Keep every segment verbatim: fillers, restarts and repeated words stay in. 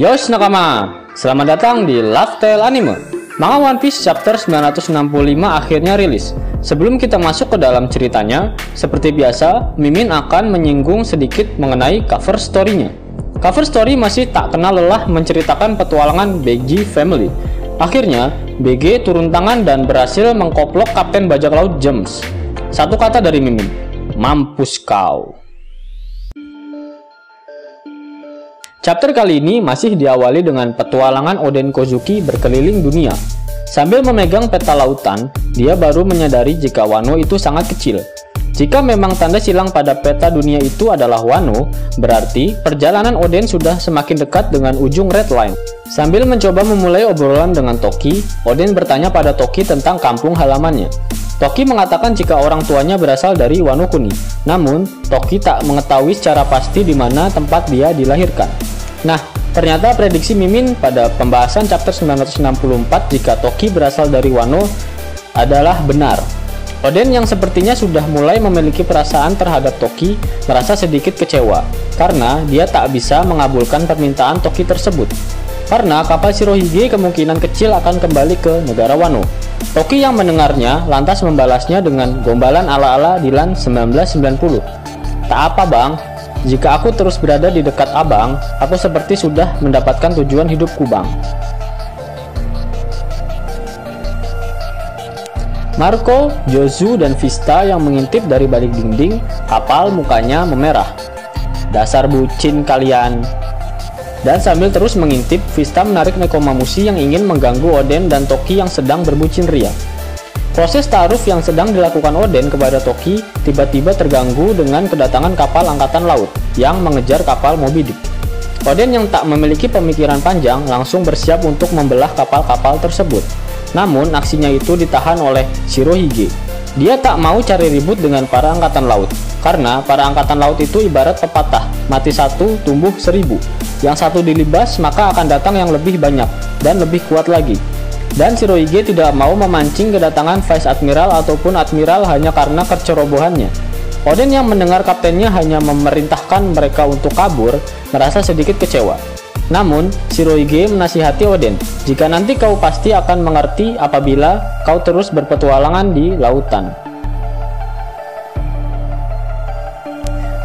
Yosh nakama, selamat datang di Laugh Tale Anime. Manga One Piece chapter sembilan ratus enam puluh lima akhirnya rilis. Sebelum kita masuk ke dalam ceritanya, seperti biasa, Mimin akan menyinggung sedikit mengenai cover story-nya. Cover story masih tak kenal lelah menceritakan petualangan Beggy Family. Akhirnya, B G turun tangan dan berhasil mengkoplok Kapten Bajak Laut James. Satu kata dari Mimin, mampus kau. Chapter kali ini masih diawali dengan petualangan Oden Kozuki berkeliling dunia. Sambil memegang peta lautan, dia baru menyadari jika Wano itu sangat kecil. Jika memang tanda silang pada peta dunia itu adalah Wano, berarti perjalanan Oden sudah semakin dekat dengan ujung Red Line. Sambil mencoba memulai obrolan dengan Toki, Oden bertanya pada Toki tentang kampung halamannya. Toki mengatakan jika orang tuanya berasal dari Wano Kuni, namun Toki tak mengetahui secara pasti di mana tempat dia dilahirkan. Nah, ternyata prediksi Mimin pada pembahasan chapter sembilan ratus enam puluh empat jika Toki berasal dari Wano adalah benar. Oden yang sepertinya sudah mulai memiliki perasaan terhadap Toki merasa sedikit kecewa karena dia tak bisa mengabulkan permintaan Toki tersebut. Karena kapal Shirohige kemungkinan kecil akan kembali ke negara Wano. Toki yang mendengarnya lantas membalasnya dengan gombalan ala-ala Dilan seribu sembilan ratus sembilan puluh. Tak apa bang, jika aku terus berada di dekat abang, aku seperti sudah mendapatkan tujuan hidupku bang. Marco, Jozu, dan Vista yang mengintip dari balik dinding kapal mukanya memerah. Dasar bucin kalian. Dan sambil terus mengintip, Vista menarik Nekomamushi yang ingin mengganggu Oden dan Toki yang sedang berbucin ria. Proses ta'aruf yang sedang dilakukan Oden kepada Toki tiba-tiba terganggu dengan kedatangan kapal angkatan laut yang mengejar kapal Moby Dick. Oden yang tak memiliki pemikiran panjang langsung bersiap untuk membelah kapal-kapal tersebut. Namun aksinya itu ditahan oleh Shirohige. Dia tak mau cari ribut dengan para angkatan laut, karena para angkatan laut itu ibarat pepatah, mati satu, tumbuh seribu. Yang satu dilibas, maka akan datang yang lebih banyak, dan lebih kuat lagi. Dan Shirohige tidak mau memancing kedatangan Vice Admiral ataupun Admiral hanya karena kecerobohannya. Oden yang mendengar kaptennya hanya memerintahkan mereka untuk kabur, merasa sedikit kecewa. Namun, Shirohige menasihati Oden, jika nanti kau pasti akan mengerti apabila kau terus berpetualangan di lautan.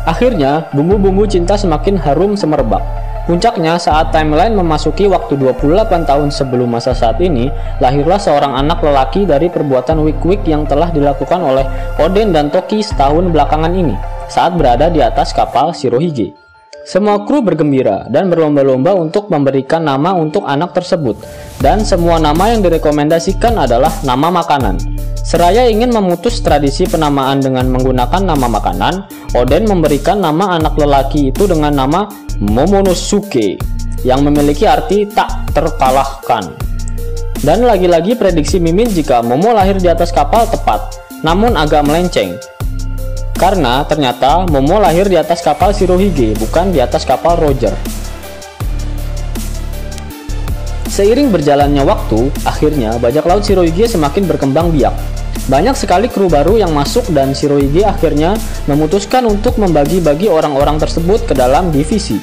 Akhirnya, bumbu-bumbu cinta semakin harum semerbak. Puncaknya saat timeline memasuki waktu dua puluh delapan tahun sebelum masa saat ini, lahirlah seorang anak lelaki dari perbuatan wik-wik yang telah dilakukan oleh Oden dan Toki setahun belakangan ini saat berada di atas kapal Shirohige. Semua kru bergembira dan berlomba-lomba untuk memberikan nama untuk anak tersebut, dan semua nama yang direkomendasikan adalah nama makanan. Seraya ingin memutus tradisi penamaan dengan menggunakan nama makanan, Oden memberikan nama anak lelaki itu dengan nama Momonosuke, yang memiliki arti tak terkalahkan. Dan lagi-lagi prediksi Mimin jika Momo lahir di atas kapal tepat, namun agak melenceng. Karena ternyata Momo lahir di atas kapal Shirohige, bukan di atas kapal Roger. Seiring berjalannya waktu, akhirnya bajak laut Shirohige semakin berkembang biak. Banyak sekali kru baru yang masuk dan Shirohige akhirnya memutuskan untuk membagi-bagi orang-orang tersebut ke dalam divisi.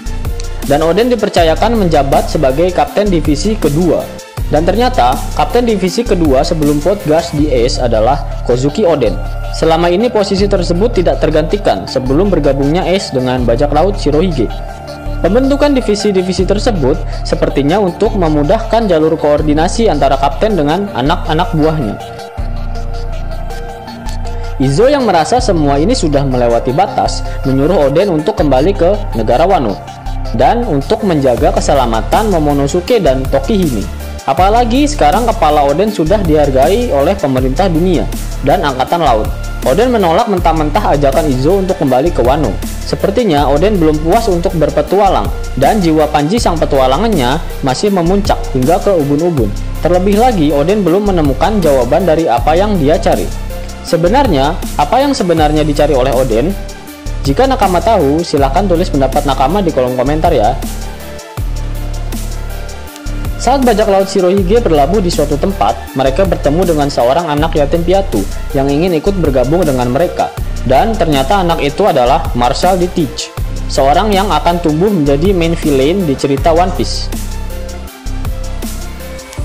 Dan Oden dipercayakan menjabat sebagai kapten divisi kedua. Dan ternyata, kapten divisi kedua sebelum podcast di Ace adalah Kozuki Oden. Selama ini posisi tersebut tidak tergantikan sebelum bergabungnya Ace dengan bajak laut Shirohige. Pembentukan divisi-divisi tersebut sepertinya untuk memudahkan jalur koordinasi antara kapten dengan anak-anak buahnya. Izo yang merasa semua ini sudah melewati batas, menyuruh Oden untuk kembali ke negara Wano, dan untuk menjaga keselamatan Momonosuke dan Tokihime. Apalagi sekarang kepala Oden sudah dihargai oleh pemerintah dunia dan angkatan laut. Oden menolak mentah-mentah ajakan Izo untuk kembali ke Wano. Sepertinya Oden belum puas untuk berpetualang, dan jiwa Panji sang petualangannya masih memuncak hingga ke ubun-ubun. Terlebih lagi Oden belum menemukan jawaban dari apa yang dia cari. Sebenarnya, apa yang sebenarnya dicari oleh Oden? Jika nakama tahu, silahkan tulis pendapat nakama di kolom komentar ya. Saat bajak laut Shirohige berlabuh di suatu tempat, mereka bertemu dengan seorang anak yatim piatu yang ingin ikut bergabung dengan mereka. Dan ternyata anak itu adalah Marshall D. Teach, seorang yang akan tumbuh menjadi main villain di cerita One Piece.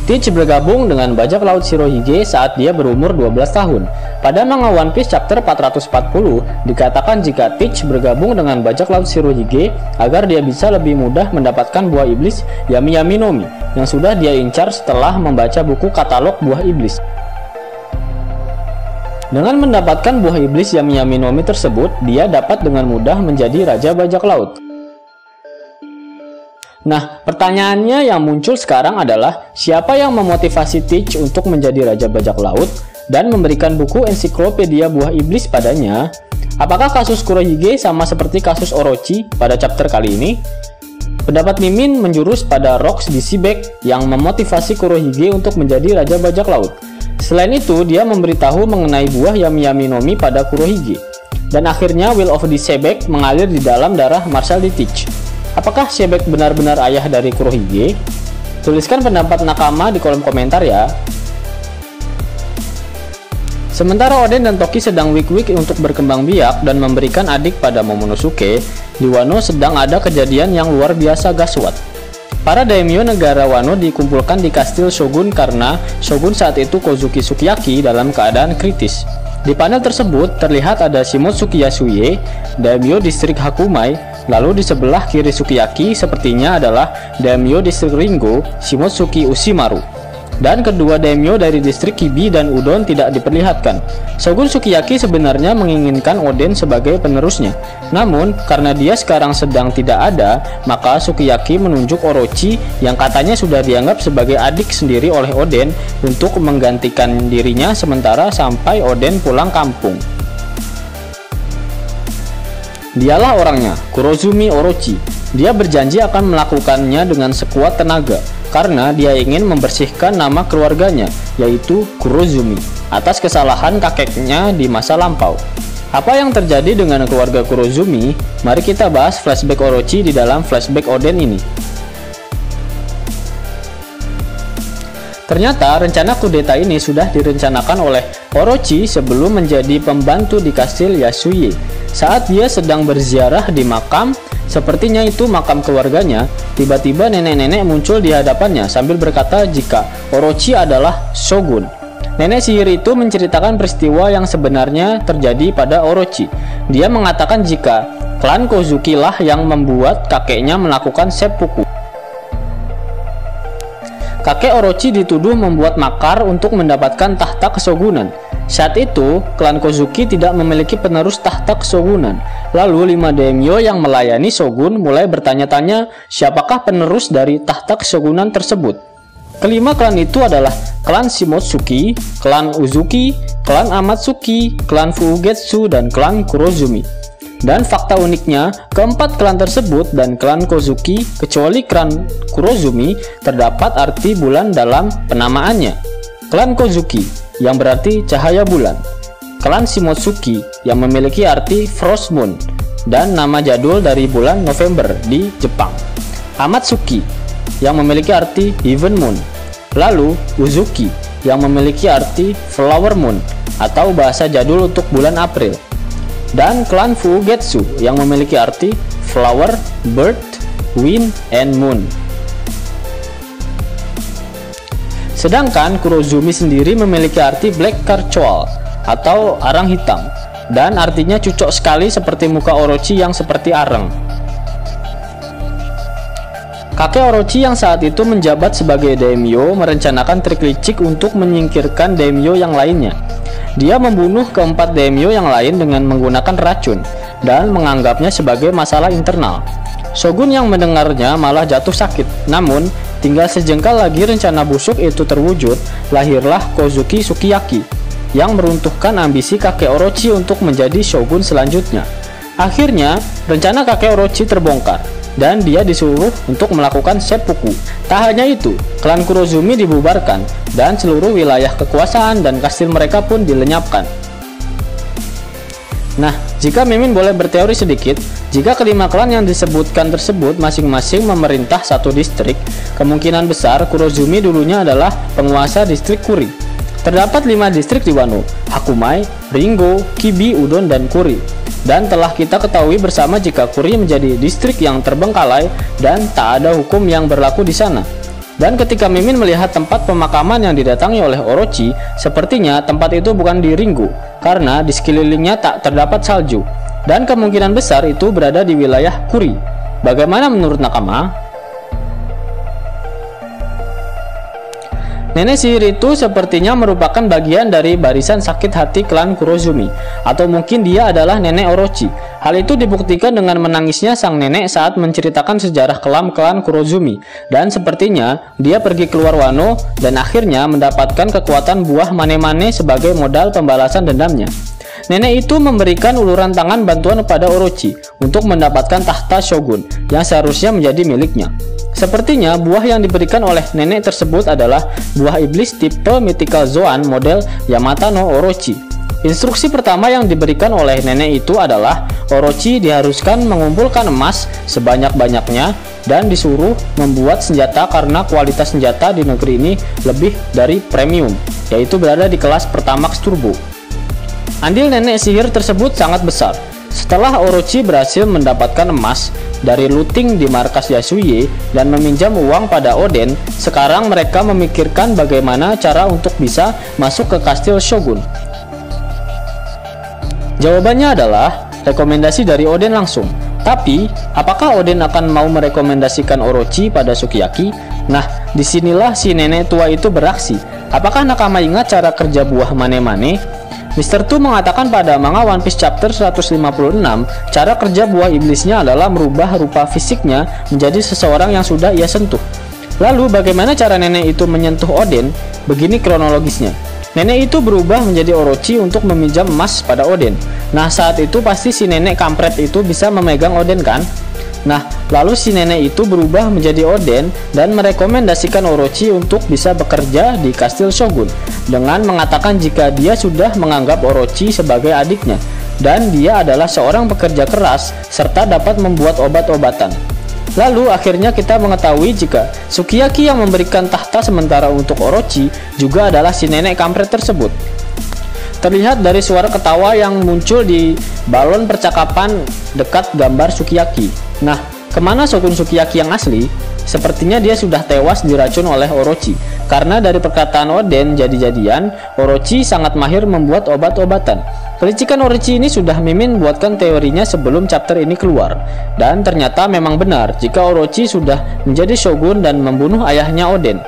Teach bergabung dengan bajak laut Shirohige saat dia berumur dua belas tahun. Pada manga One Piece chapter empat ratus empat puluh, dikatakan jika Teach bergabung dengan bajak laut Shirohige agar dia bisa lebih mudah mendapatkan buah iblis Yami Yami Nomi yang sudah dia incar setelah membaca buku katalog buah iblis. Dengan mendapatkan buah iblis Yami Yami Nomi tersebut, dia dapat dengan mudah menjadi raja bajak laut. Nah, pertanyaannya yang muncul sekarang adalah siapa yang memotivasi Teach untuk menjadi raja bajak laut dan memberikan buku ensiklopedia buah iblis padanya? Apakah kasus Kurohige sama seperti kasus Orochi pada chapter kali ini? Pendapat Mimin menjurus pada Rocks D. Xebec yang memotivasi Kurohige untuk menjadi raja bajak laut. Selain itu, dia memberitahu mengenai buah Yami Yami Nomi pada Kurohige. Dan akhirnya, Will of the Xebec mengalir di dalam darah Marshall D. Teach. Apakah Xebec benar-benar ayah dari Kurohige? Tuliskan pendapat Nakama di kolom komentar ya. Sementara Oden dan Toki sedang wik-wik untuk berkembang biak dan memberikan adik pada Momonosuke, di Wano sedang ada kejadian yang luar biasa gaswat. Para daimyo negara Wano dikumpulkan di kastil Shogun karena Shogun saat itu Kozuki Sukiyaki dalam keadaan kritis. Di panel tersebut terlihat ada Shimotsuki Yasuie, daimyo distrik Hakumai, lalu di sebelah kiri Sukiyaki sepertinya adalah daimyo distrik Ringo, Shimotsuki Ushimaru. Dan kedua daimyo dari distrik Kibi dan Udon tidak diperlihatkan. Shogun Sukiyaki sebenarnya menginginkan Oden sebagai penerusnya. Namun, karena dia sekarang sedang tidak ada, maka Sukiyaki menunjuk Orochi yang katanya sudah dianggap sebagai adik sendiri oleh Oden untuk menggantikan dirinya sementara sampai Oden pulang kampung. Dialah orangnya, Kurozumi Orochi. Dia berjanji akan melakukannya dengan sekuat tenaga karena dia ingin membersihkan nama keluarganya, yaitu Kurozumi, atas kesalahan kakeknya di masa lampau. Apa yang terjadi dengan keluarga Kurozumi? Mari kita bahas flashback Orochi di dalam flashback Oden ini. Ternyata rencana kudeta ini sudah direncanakan oleh Orochi sebelum menjadi pembantu di kastil Yasuie. Saat dia sedang berziarah di makam, sepertinya itu makam keluarganya, tiba-tiba nenek-nenek muncul di hadapannya sambil berkata jika Orochi adalah Shogun. Nenek sihir itu menceritakan peristiwa yang sebenarnya terjadi pada Orochi. Dia mengatakan jika klan Kozuki lah yang membuat kakeknya melakukan seppuku. Kakek Orochi dituduh membuat makar untuk mendapatkan tahta kesogunan. Saat itu, klan Kozuki tidak memiliki penerus tahta kesogunan. Lalu, lima daimyo yang melayani shogun mulai bertanya-tanya siapakah penerus dari tahta kesogunan tersebut. Kelima klan itu adalah klan Shimotsuki, klan Uzuki, klan Amatsuki, klan Fugetsu, dan klan Kurozumi. Dan fakta uniknya, keempat klan tersebut dan klan Kozuki, kecuali klan Kurozumi, terdapat arti bulan dalam penamaannya. Klan Kozuki, yang berarti cahaya bulan. Klan Shimotsuki, yang memiliki arti Frost Moon, dan nama jadul dari bulan November di Jepang. Amatsuki, yang memiliki arti Heaven Moon. Lalu, Uzuki, yang memiliki arti Flower Moon, atau bahasa jadul untuk bulan April. Dan klan Fugetsu yang memiliki arti Flower, Bird, Wind, and Moon. Sedangkan Kurozumi sendiri memiliki arti Black Carcoal atau arang hitam dan artinya cocok sekali seperti muka Orochi yang seperti arang. Kakek Orochi yang saat itu menjabat sebagai daimyo merencanakan trik licik untuk menyingkirkan daimyo yang lainnya. Dia membunuh keempat daimyo yang lain dengan menggunakan racun dan menganggapnya sebagai masalah internal. Shogun yang mendengarnya malah jatuh sakit. Namun, tinggal sejengkal lagi rencana busuk itu terwujud, lahirlah Kozuki Sukiyaki yang meruntuhkan ambisi kakek Orochi untuk menjadi shogun selanjutnya. Akhirnya, rencana kakek Orochi terbongkar dan dia disuruh untuk melakukan seppuku. Tak hanya itu, klan Kurozumi dibubarkan dan seluruh wilayah kekuasaan dan kastil mereka pun dilenyapkan. Nah, jika Mimin boleh berteori sedikit, jika kelima klan yang disebutkan tersebut masing-masing memerintah satu distrik, kemungkinan besar Kurozumi dulunya adalah penguasa distrik Kuri. Terdapat lima distrik di Wano, Hakumai, Ringo, Kibi, Udon, dan Kuri. Dan telah kita ketahui bersama jika Kuri menjadi distrik yang terbengkalai dan tak ada hukum yang berlaku di sana. Dan ketika Mimin melihat tempat pemakaman yang didatangi oleh Orochi, sepertinya tempat itu bukan di Ringu, karena di sekelilingnya tak terdapat salju, dan kemungkinan besar itu berada di wilayah Kuri. Bagaimana menurut Nakama? Nenek sihir itu sepertinya merupakan bagian dari barisan sakit hati klan Kurozumi, atau mungkin dia adalah nenek Orochi. Hal itu dibuktikan dengan menangisnya sang nenek saat menceritakan sejarah kelam klan Kurozumi, dan sepertinya dia pergi keluar Wano dan akhirnya mendapatkan kekuatan buah mane-mane sebagai modal pembalasan dendamnya. Nenek itu memberikan uluran tangan bantuan kepada Orochi untuk mendapatkan tahta shogun yang seharusnya menjadi miliknya. Sepertinya buah yang diberikan oleh nenek tersebut adalah buah iblis tipe mythical zoan model Yamata no Orochi. Instruksi pertama yang diberikan oleh nenek itu adalah Orochi diharuskan mengumpulkan emas sebanyak-banyaknya dan disuruh membuat senjata karena kualitas senjata di negeri ini lebih dari premium, yaitu berada di kelas Pertamax Turbo. Andil nenek sihir tersebut sangat besar. Setelah Orochi berhasil mendapatkan emas dari looting di markas Yasuie dan meminjam uang pada Oden, sekarang mereka memikirkan bagaimana cara untuk bisa masuk ke kastil Shogun. Jawabannya adalah rekomendasi dari Oden langsung. Tapi, apakah Oden akan mau merekomendasikan Orochi pada Sukiyaki? Nah, disinilah si nenek tua itu beraksi. Apakah Nakama ingat cara kerja buah mane-mane? mister Tu mengatakan pada manga One Piece chapter seratus lima puluh enam, cara kerja buah iblisnya adalah merubah rupa fisiknya menjadi seseorang yang sudah ia sentuh. Lalu bagaimana cara nenek itu menyentuh Oden? Begini kronologisnya. Nenek itu berubah menjadi Orochi untuk meminjam emas pada Oden. Nah, saat itu pasti si nenek kampret itu bisa memegang Oden kan? Nah, lalu si nenek itu berubah menjadi Oden dan merekomendasikan Orochi untuk bisa bekerja di kastil Shogun dengan mengatakan jika dia sudah menganggap Orochi sebagai adiknya dan dia adalah seorang pekerja keras serta dapat membuat obat-obatan. Lalu akhirnya kita mengetahui jika Sukiyaki yang memberikan tahta sementara untuk Orochi juga adalah si nenek kampret tersebut. Terlihat dari suara ketawa yang muncul di balon percakapan dekat gambar Sukiyaki. Nah, kemana Shogun Sukiyaki yang asli? Sepertinya dia sudah tewas diracun oleh Orochi. Karena dari perkataan Oden jadi-jadian, Orochi sangat mahir membuat obat-obatan. Kelicikan Orochi ini sudah Mimin buatkan teorinya sebelum chapter ini keluar. Dan ternyata memang benar jika Orochi sudah menjadi Shogun dan membunuh ayahnya Oden.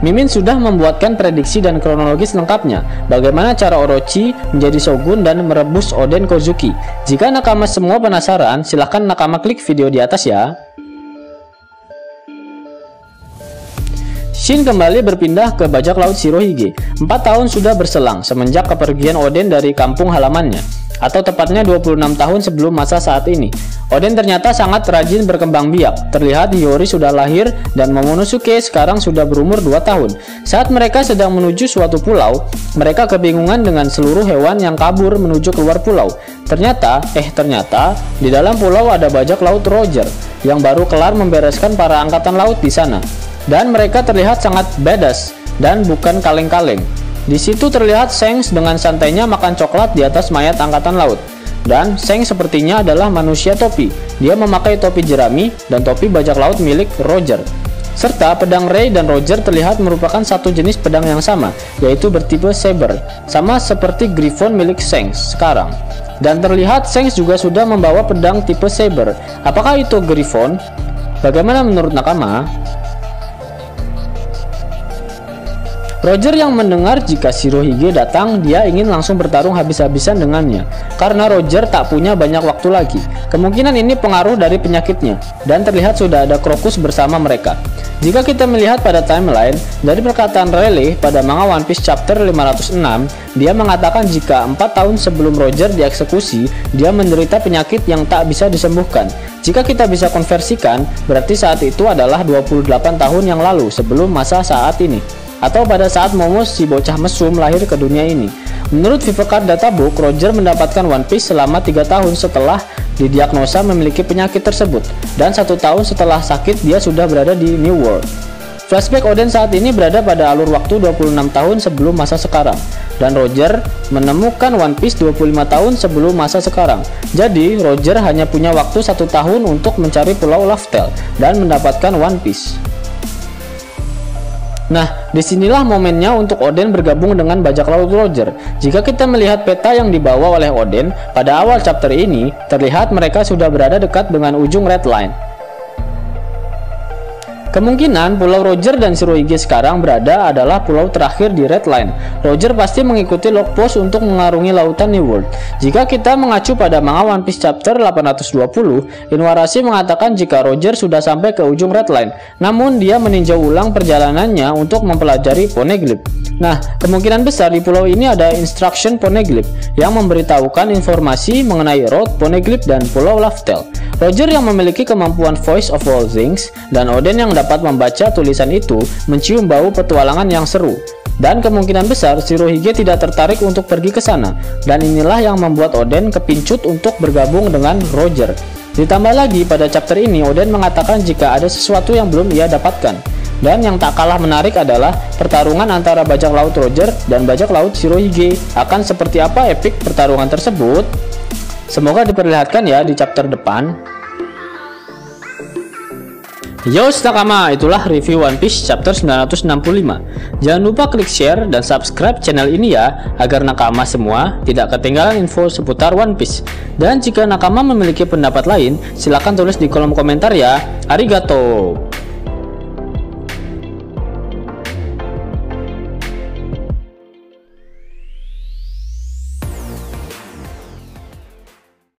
Mimin sudah membuatkan prediksi dan kronologis lengkapnya bagaimana cara Orochi menjadi Shogun dan merebus Oden Kozuki. Jika nakama semua penasaran, silahkan nakama klik video di atas ya. Shin kembali berpindah ke bajak laut Shirohige. Empat tahun sudah berselang semenjak kepergian Oden dari kampung halamannya, atau tepatnya dua puluh enam tahun sebelum masa saat ini. Oden ternyata sangat rajin berkembang biak. Terlihat Hiyori sudah lahir dan Momonosuke sekarang sudah berumur dua tahun. Saat mereka sedang menuju suatu pulau, mereka kebingungan dengan seluruh hewan yang kabur menuju keluar pulau. Ternyata, eh ternyata, di dalam pulau ada bajak laut Roger yang baru kelar membereskan para angkatan laut di sana. Dan mereka terlihat sangat badass dan bukan kaleng-kaleng. Di situ terlihat Shanks dengan santainya makan coklat di atas mayat angkatan laut. Dan Shanks sepertinya adalah manusia topi. Dia memakai topi jerami dan topi bajak laut milik Roger. Serta pedang Ray dan Roger terlihat merupakan satu jenis pedang yang sama, yaitu bertipe saber, sama seperti Griffon milik Shanks sekarang. Dan terlihat Shanks juga sudah membawa pedang tipe saber. Apakah itu Griffon? Bagaimana menurut Nakama? Roger yang mendengar jika Shirohige datang, dia ingin langsung bertarung habis-habisan dengannya. Karena Roger tak punya banyak waktu lagi. Kemungkinan ini pengaruh dari penyakitnya. Dan terlihat sudah ada Crocus bersama mereka. Jika kita melihat pada timeline, dari perkataan Rayleigh pada manga One Piece chapter lima ratus enam, dia mengatakan jika empat tahun sebelum Roger dieksekusi, dia menderita penyakit yang tak bisa disembuhkan. Jika kita bisa konversikan, berarti saat itu adalah dua puluh delapan tahun yang lalu sebelum masa saat ini, atau pada saat Momo si bocah mesum lahir ke dunia ini. Menurut Vivecard Databook, Roger mendapatkan One Piece selama tiga tahun setelah didiagnosa memiliki penyakit tersebut, dan satu tahun setelah sakit dia sudah berada di New World. Flashback Oden saat ini berada pada alur waktu dua puluh enam tahun sebelum masa sekarang, dan Roger menemukan One Piece dua puluh lima tahun sebelum masa sekarang. Jadi Roger hanya punya waktu satu tahun untuk mencari pulau Laugh Tale dan mendapatkan One Piece. Nah, disinilah momennya untuk Oden bergabung dengan bajak laut Roger. Jika kita melihat peta yang dibawa oleh Oden, pada awal chapter ini, terlihat mereka sudah berada dekat dengan ujung Red Line. Kemungkinan pulau Roger dan Shirohige sekarang berada adalah pulau terakhir di Red Line. Roger pasti mengikuti log post untuk mengarungi lautan New World. Jika kita mengacu pada manga One Piece chapter delapan ratus dua puluh, Inuarashi mengatakan jika Roger sudah sampai ke ujung Red Line, namun dia meninjau ulang perjalanannya untuk mempelajari poneglyph. Nah, kemungkinan besar di pulau ini ada instruction poneglyph yang memberitahukan informasi mengenai road poneglyph dan pulau Laugh Tale. Roger yang memiliki kemampuan voice of all things dan Oden yang dapat membaca tulisan itu mencium bau petualangan yang seru. Dan kemungkinan besar Shirohige tidak tertarik untuk pergi ke sana. Dan inilah yang membuat Oden kepincut untuk bergabung dengan Roger. Ditambah lagi pada chapter ini Oden mengatakan jika ada sesuatu yang belum ia dapatkan. Dan yang tak kalah menarik adalah pertarungan antara bajak laut Roger dan bajak laut Shirohige. Akan seperti apa epik pertarungan tersebut? Semoga diperlihatkan ya di chapter depan. Yo Nakama, itulah review One Piece chapter sembilan ratus enam puluh lima. Jangan lupa klik share dan subscribe channel ini ya, agar Nakama semua tidak ketinggalan info seputar One Piece. Dan jika Nakama memiliki pendapat lain, silahkan tulis di kolom komentar ya. Arigato.